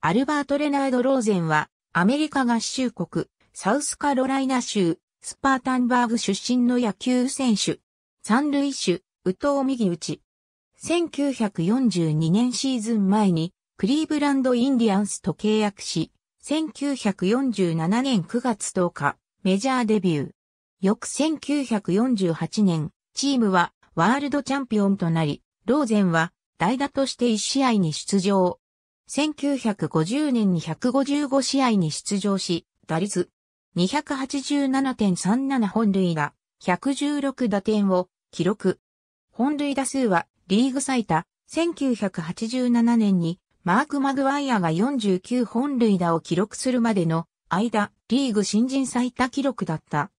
アルバート・レナード・ローゼンは、アメリカ合衆国、サウスカロライナ州、スパータンバーグ出身の野球選手。三塁手、右投右打ち。1942年シーズン前に、クリーブランド・インディアンスと契約し、1947年9月10日、メジャーデビュー。翌1948年、チームはワールドチャンピオンとなり、ローゼンは代打として1試合に出場。1950年に155試合に出場し、打率 287.37 本塁打、116打点を記録。本塁打数はリーグ最多、1987年にマーク・マグワイアが49本塁打を記録するまでの間、リーグ新人最多記録だった。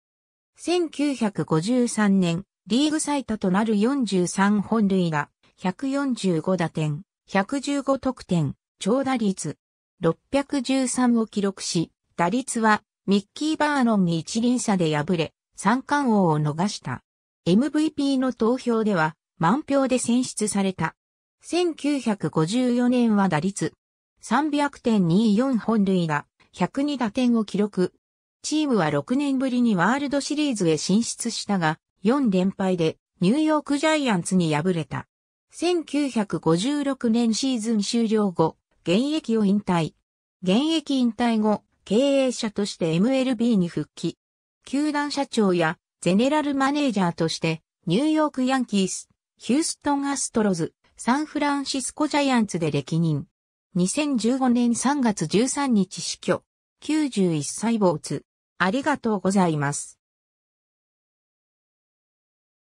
1953年、リーグ最多となる43本塁打、145打点、115得点、長打率、.613 を記録し、打率はミッキー・バーノンに一輪差で敗れ、三冠王を逃した。MVP の投票では満票で選出された。1954年は打率、300.24 本塁打、102打点を記録。チームは6年ぶりにワールドシリーズへ進出したが、4連敗でニューヨークジャイアンツに敗れた。1956年シーズン終了後、現役を引退。現役引退後、経営者として MLB に復帰。球団社長やゼネラルマネージャーとして、ニューヨークヤンキース、ヒューストンアストロズ、サンフランシスコジャイアンツで歴任。2015年3月13日死去。91歳没。ありがとうございます。